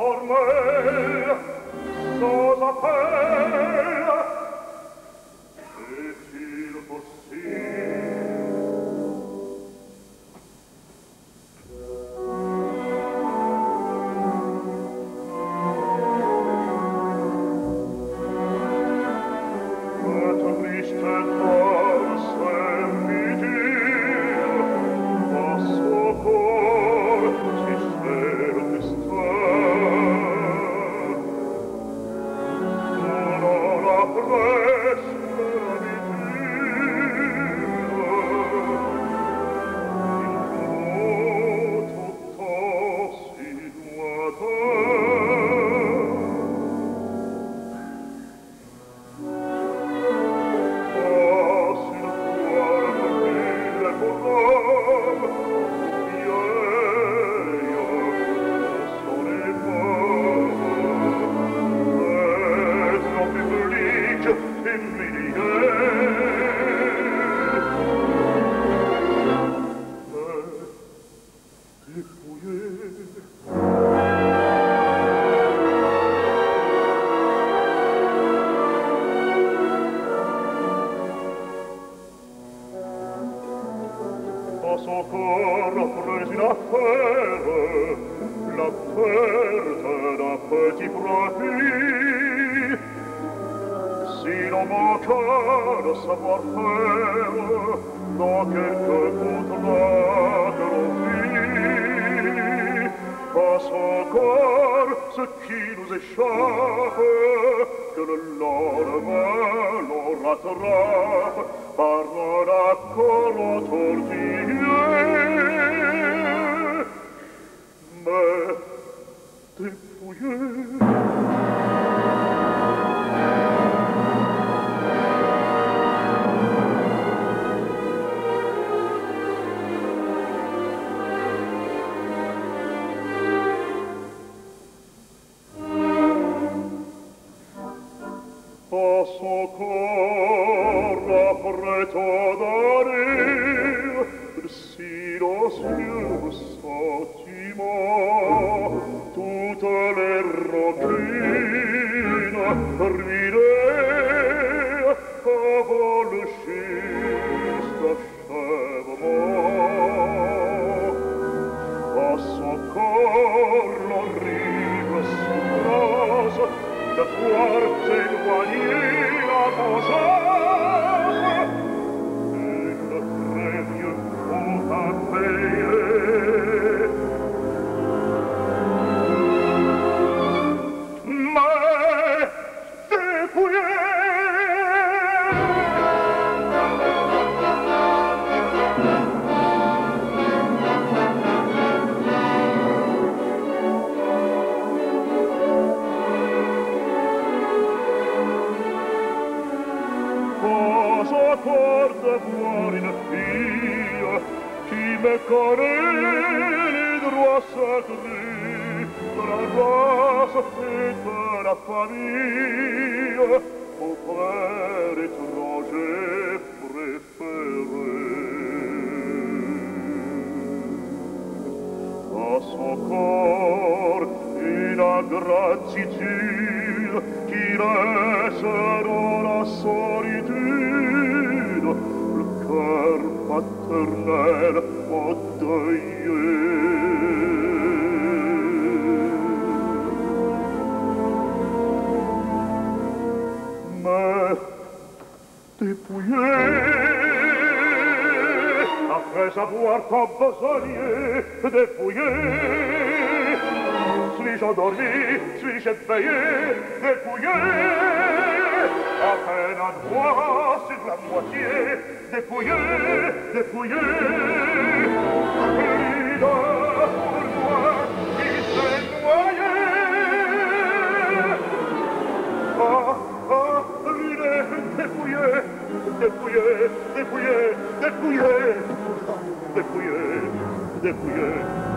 formelle, sans appel. Est-il possible? Votre triste son corps prenait une affaire, la perte d'un petit profit. Si l'on manqua de savoir-faire dans quelque contrat que l'on vit, pas encore ce qui nous échappe, que le lendemain l'on rattrape par un accord entourdier. Mais dépouillé. Son corps après tant d'années, silencieux sentiment, toutes les rancunes ruinées avant le juste achèvement. À son corps l'horrible souffrance de voir s'éloigner. Pour d'avoir une fille qui me connaît les droits sacrés de la race et de la famille, mon frère étranger préféré. À son corps une ingratitude qui reste dans la solitude, cœur paternel endeuillé. Mais dépouillé, après avoir tant besogné, dépouillé, suis-je endormi, suis-je éveillé, dépouillé. À peine un doigt sur la moitié, dépouillé, dépouillé. Plus d'un pour moi qui s'est noyé. Ah, ah, ruiné, dépouillé, dépouillé, dépouillé, dépouillé, dépouillé, dépouillé.